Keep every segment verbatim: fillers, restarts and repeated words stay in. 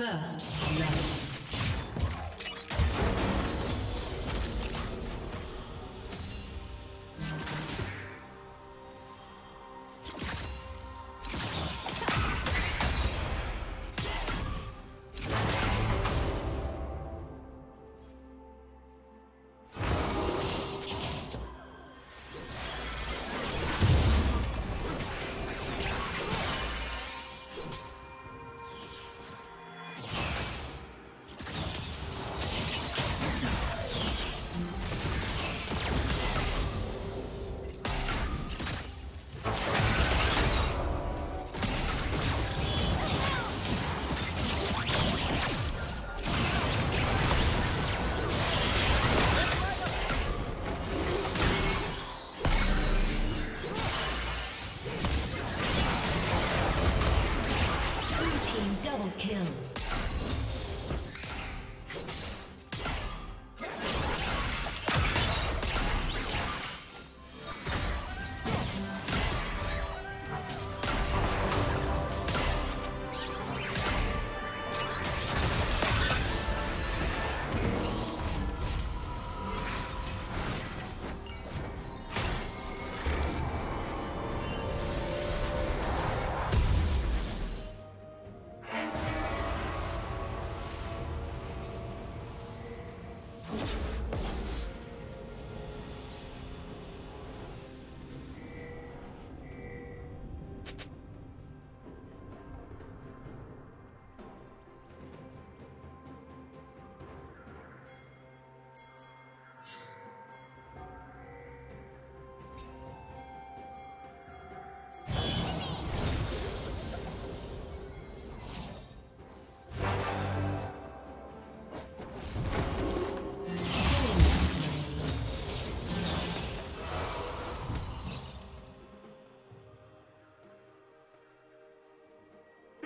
First love.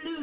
Blue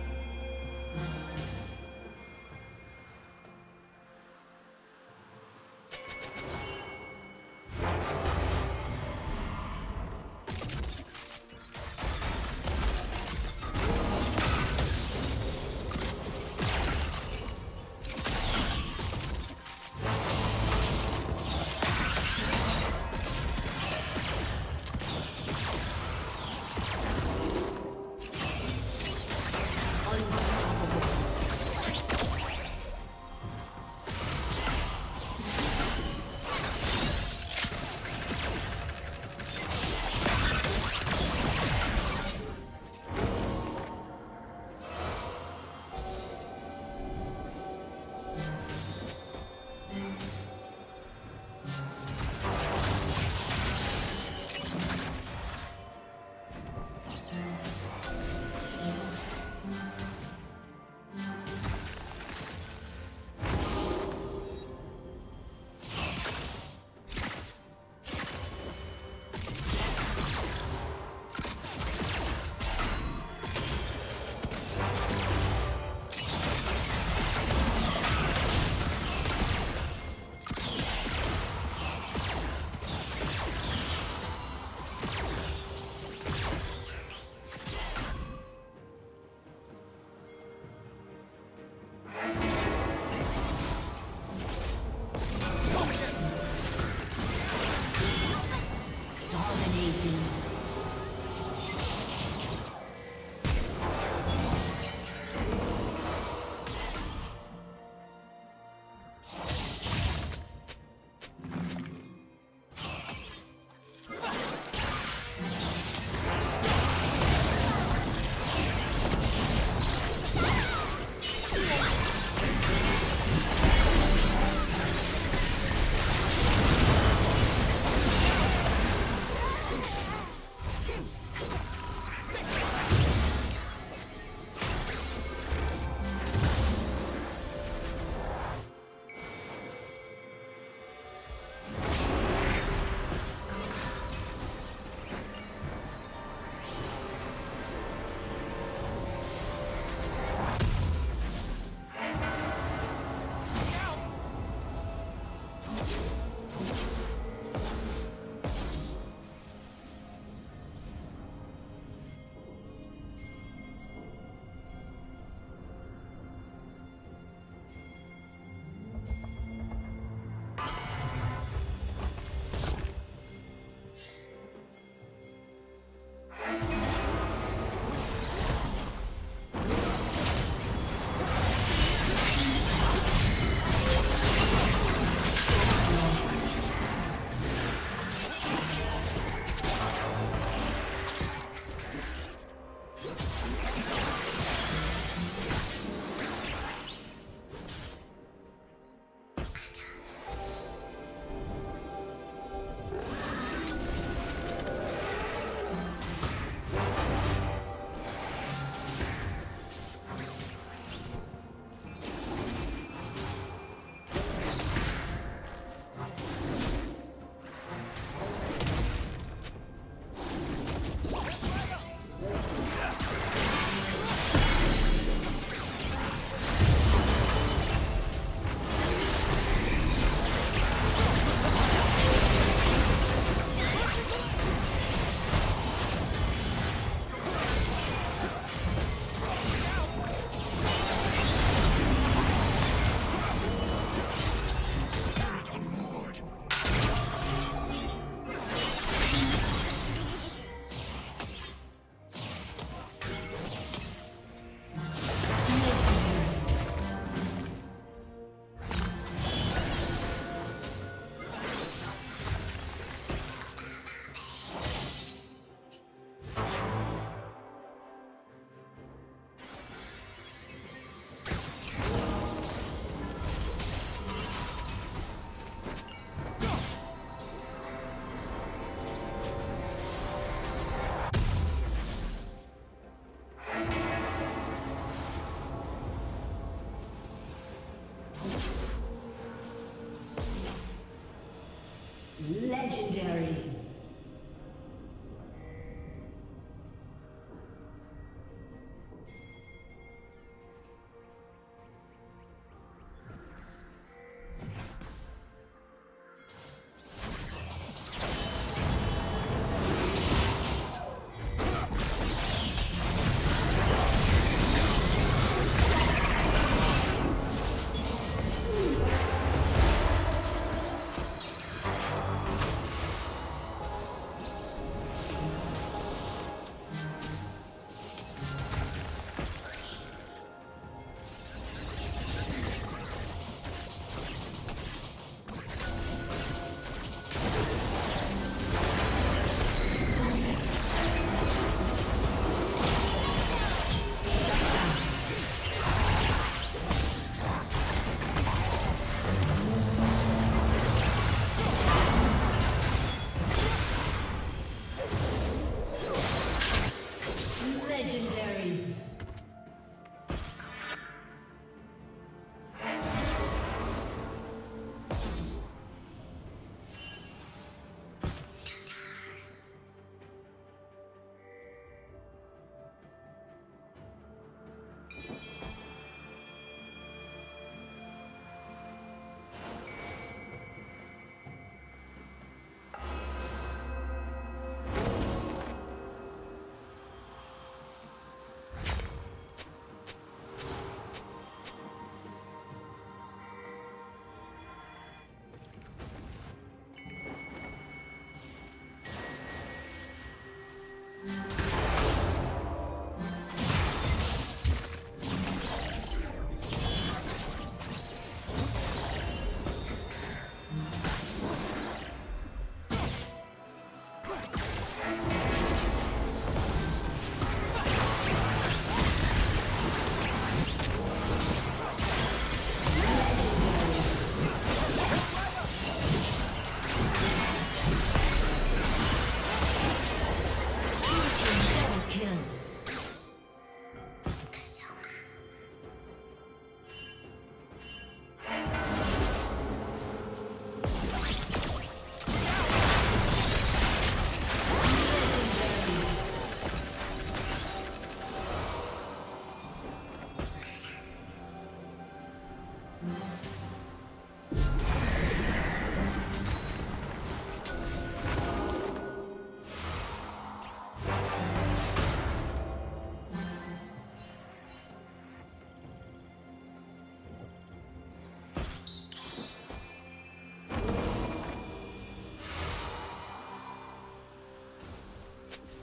Legendary.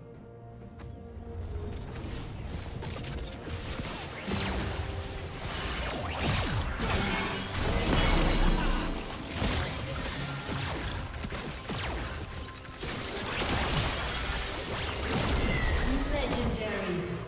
Legendary.